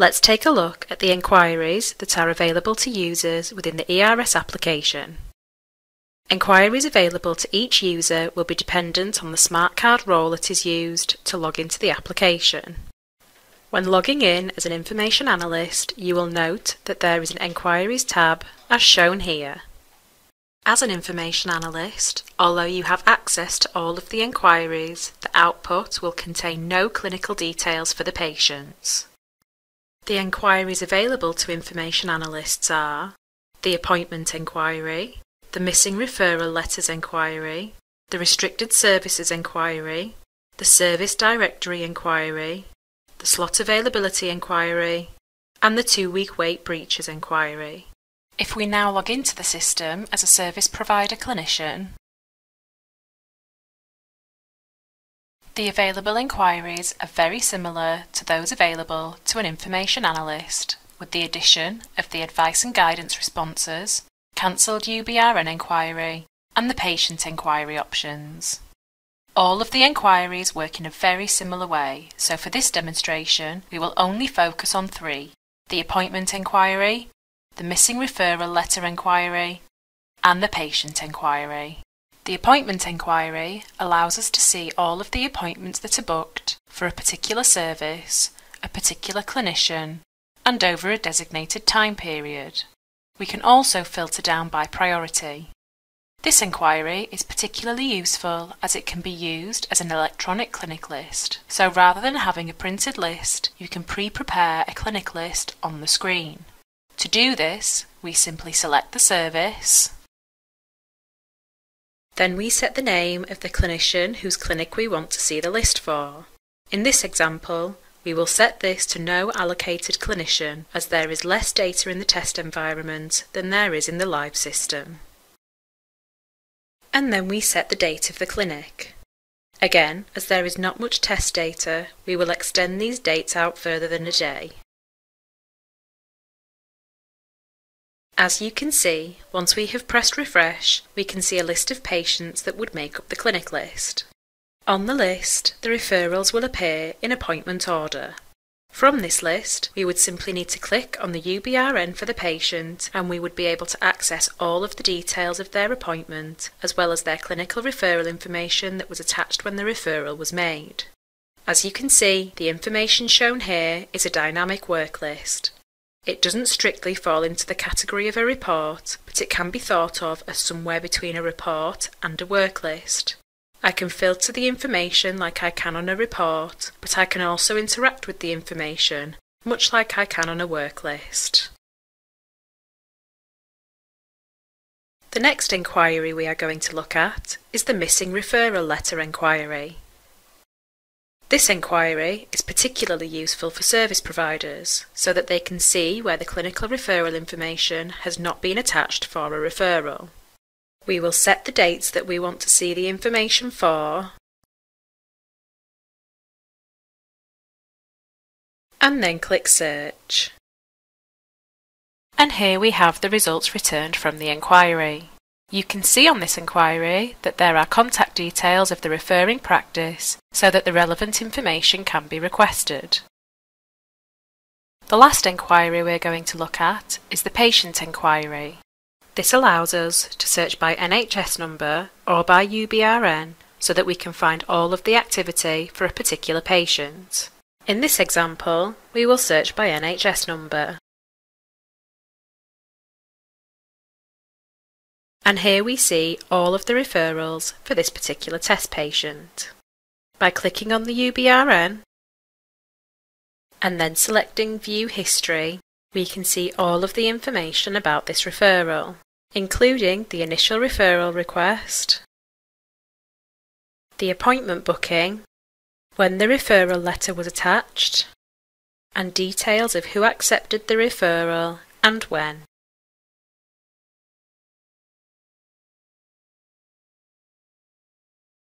Let's take a look at the enquiries that are available to users within the ERS application. Enquiries available to each user will be dependent on the smart card role that is used to log into the application. When logging in as an information analyst, you will note that there is an enquiries tab as shown here. As an information analyst, although you have access to all of the enquiries, the output will contain no clinical details for the patients. The enquiries available to information analysts are the appointment enquiry, the missing referral letters enquiry, the restricted services enquiry, the service directory enquiry, the slot availability enquiry, and the 2-week wait breaches enquiry. If we now log into the system as a service provider clinician, the available enquiries are very similar to those available to an information analyst, with the addition of the advice and guidance responses, cancelled UBRN enquiry, and the patient enquiry options. All of the enquiries work in a very similar way, so for this demonstration we will only focus on three: the appointment enquiry, the missing referral letter enquiry, and the patient enquiry. The appointment enquiry allows us to see all of the appointments that are booked for a particular service, a particular clinician, and over a designated time period. We can also filter down by priority. This enquiry is particularly useful as it can be used as an electronic clinic list, so rather than having a printed list, you can pre-prepare a clinic list on the screen. To do this, we simply select the service. Then we set the name of the clinician whose clinic we want to see the list for. In this example, we will set this to no allocated clinician, as there is less data in the test environment than there is in the live system. And then we set the date of the clinic. Again, as there is not much test data, we will extend these dates out further than a day. As you can see, once we have pressed refresh, we can see a list of patients that would make up the clinic list. On the list, the referrals will appear in appointment order. From this list, we would simply need to click on the UBRN for the patient, and we would be able to access all of the details of their appointment, as well as their clinical referral information that was attached when the referral was made. As you can see, the information shown here is a dynamic work list. It doesn't strictly fall into the category of a report, but it can be thought of as somewhere between a report and a work list. I can filter the information like I can on a report, but I can also interact with the information, much like I can on a work list. The next enquiry we are going to look at is the missing referral letter enquiry. This enquiry is particularly useful for service providers, so that they can see where the clinical referral information has not been attached for a referral. We will set the dates that we want to see the information for, and then click Search. And here we have the results returned from the enquiry. You can see on this enquiry that there are contact details of the referring practice so that the relevant information can be requested. The last enquiry we're going to look at is the patient enquiry. This allows us to search by NHS number or by UBRN so that we can find all of the activity for a particular patient. In this example, we will search by NHS number. And here we see all of the referrals for this particular test patient. By clicking on the UBRN and then selecting View History, we can see all of the information about this referral, including the initial referral request, the appointment booking, when the referral letter was attached, and details of who accepted the referral and when.